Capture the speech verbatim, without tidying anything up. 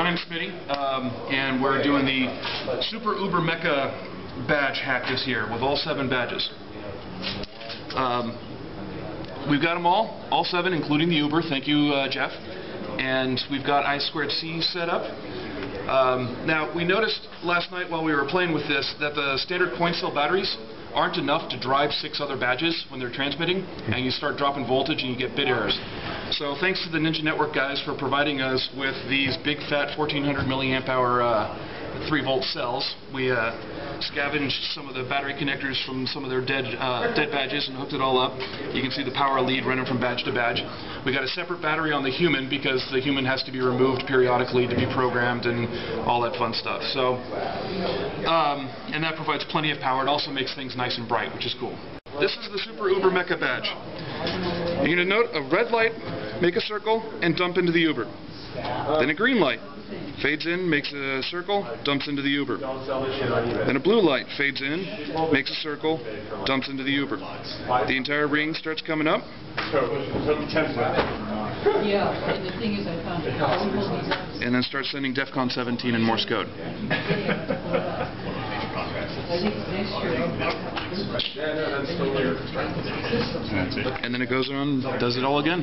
my name's Smitty, um, and we're doing the Super Uber Mecha badge hack this year with all seven badges. Um, we've got them all, all seven, including the Uber. Thank you, uh, Jeff. And we've got I two C set up. Um, now, we noticed last night while we were playing with this that the standard coin cell batteries aren't enough to drive six other badges when they're transmitting, and you start dropping voltage and you get bit errors. So thanks to the Ninja Network guys for providing us with these big fat fourteen hundred milliamp hour uh, three volt cells. We uh, scavenged some of the battery connectors from some of their dead uh, dead badges and hooked it all up. You can see the power lead running from badge to badge. We got a separate battery on the human because the human has to be removed periodically to be programmed and all that fun stuff. So, um, and that provides plenty of power. It also makes things nice and bright, which is cool. This is the Super Uber Mecha badge. You're going to note a red light, make a circle, and dump into the Uber. Then a green light, fades in, makes a circle, dumps into the Uber. Then a blue light, fades in, makes a circle, dumps into the Uber. The entire ring starts coming up. Yeah, and the thing is I found it. And then starts sending DEF CON seventeen in Morse code. And then it goes on, does it all again.